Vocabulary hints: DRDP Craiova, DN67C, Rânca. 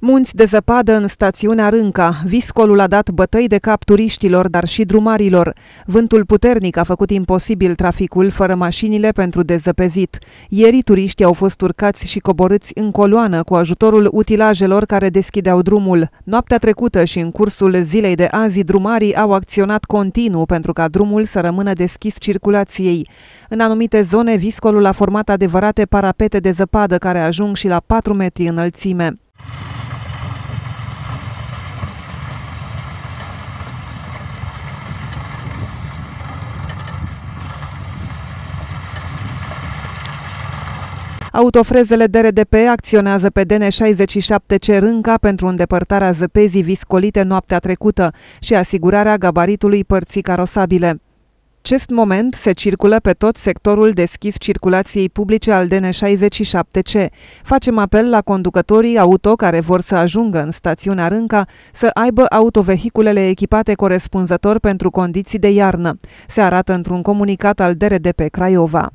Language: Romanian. Munți de zăpadă în stațiunea Rânca. Viscolul a dat bătăi de cap turiștilor, dar și drumarilor. Vântul puternic a făcut imposibil traficul fără mașinile pentru dezăpezit. Ieri turiștii au fost urcați și coborâți în coloană cu ajutorul utilajelor care deschideau drumul. Noaptea trecută și în cursul zilei de azi, drumarii au acționat continuu pentru ca drumul să rămână deschis circulației. În anumite zone, viscolul a format adevărate parapete de zăpadă care ajung și la 4 metri înălțime. Autofrezele DRDP acționează pe DN67C Rânca pentru îndepărtarea zăpezii viscolite noaptea trecută și asigurarea gabaritului părții carosabile. În acest moment se circulă pe tot sectorul deschis circulației publice al DN67C. Facem apel la conducătorii auto care vor să ajungă în stațiunea Rânca să aibă autovehiculele echipate corespunzător pentru condiții de iarnă, se arată într-un comunicat al DRDP Craiova.